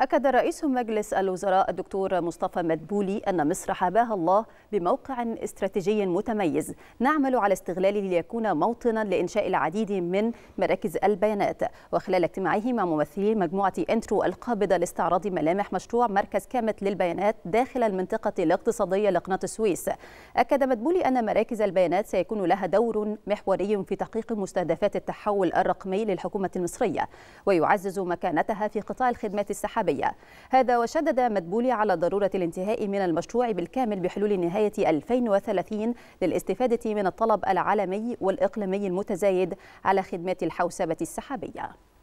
أكد رئيس مجلس الوزراء الدكتور مصطفى مدبولي أن مصر حباها الله بموقع استراتيجي متميز نعمل على استغلاله ليكون موطنا لإنشاء العديد من مراكز البيانات. وخلال اجتماعه مع ممثلي مجموعة انترو القابضة لاستعراض ملامح مشروع مركز كيميت للبيانات داخل المنطقة الاقتصادية لقناة السويس، أكد مدبولي أن مراكز البيانات سيكون لها دور محوري في تحقيق مستهدفات التحول الرقمي للحكومة المصرية ويعزز مكانتها في قطاع الخدمات السحابية. هذا وشدد مدبولي على ضرورة الانتهاء من المشروع بالكامل بحلول نهاية 2030 للاستفادة من الطلب العالمي والإقليمي المتزايد على خدمات الحوسبة السحابية.